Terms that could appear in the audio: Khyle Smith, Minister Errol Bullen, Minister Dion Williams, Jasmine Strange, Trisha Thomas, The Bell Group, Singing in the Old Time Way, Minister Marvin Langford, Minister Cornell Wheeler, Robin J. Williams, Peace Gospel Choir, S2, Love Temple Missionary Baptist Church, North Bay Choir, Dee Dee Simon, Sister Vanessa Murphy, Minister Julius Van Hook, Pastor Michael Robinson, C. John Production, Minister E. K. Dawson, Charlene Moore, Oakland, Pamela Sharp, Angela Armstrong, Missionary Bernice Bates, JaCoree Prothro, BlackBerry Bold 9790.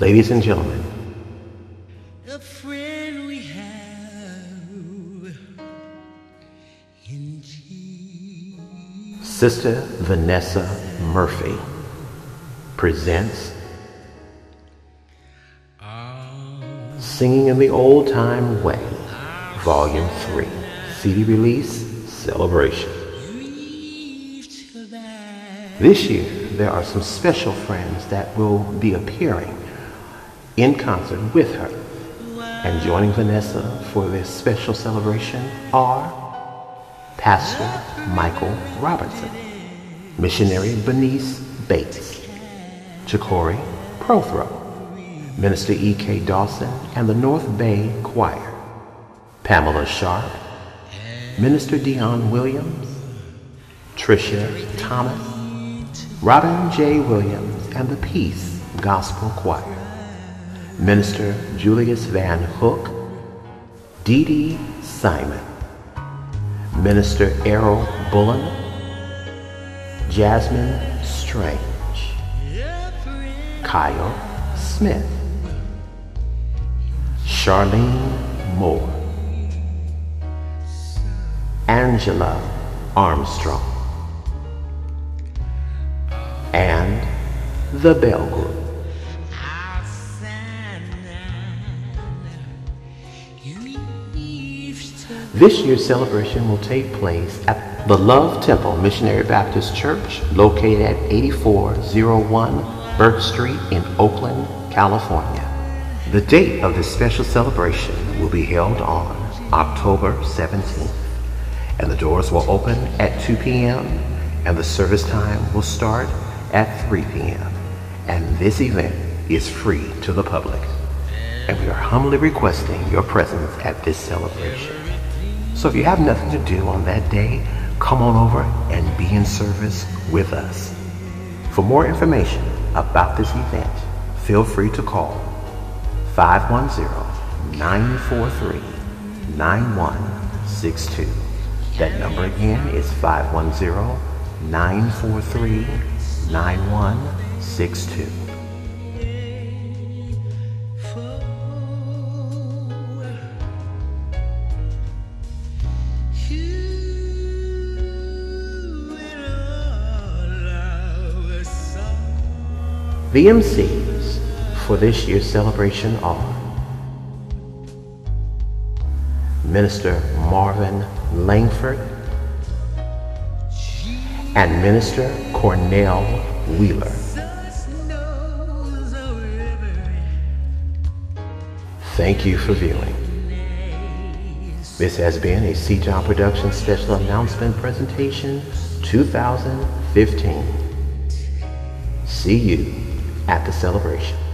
Ladies and gentlemen, the friend we have in Jesus. Sister Vanessa Murphy presents Singing in the Old Time Way, Volume 3, CD release, celebration. This year, there are some special friends that will be appearing in concert with her. And joining Vanessa for this special celebration are Pastor Michael Robinson, Missionary Bernice Bates, JaCoree Prothro, Minister E. K. Dawson and the North Bay Choir, Pamela Sharp, Minister Dion Williams, Trisha Thomas, Robin J. Williams and the Peace Gospel Choir, Minister Julius Van Hook, Dee Dee Simon, Minister Errol Bullen, Jasmine Strange, Khyle Smith, Charlene Moore, Angela Armstrong, and The Bell Group. This year's celebration will take place at the Love Temple Missionary Baptist Church, located at 8401 Burke Street in Oakland, California. The date of this special celebration will be held on October 17th, and the doors will open at 2 p.m., and the service time will start at 3 p.m. and this event is free to the public, and we are humbly requesting your presence at this celebration. So if you have nothing to do on that day, come on over and be in service with us. For more information about this event, feel free to call 510-943-9162. That number again is 510-943-9162. The MCs for this year's celebration are Minister Marvin Langford and Minister Cornell Wheeler. Thank you for viewing. This has been a C. John Production Special Announcement Presentation 2015. See you at the celebration.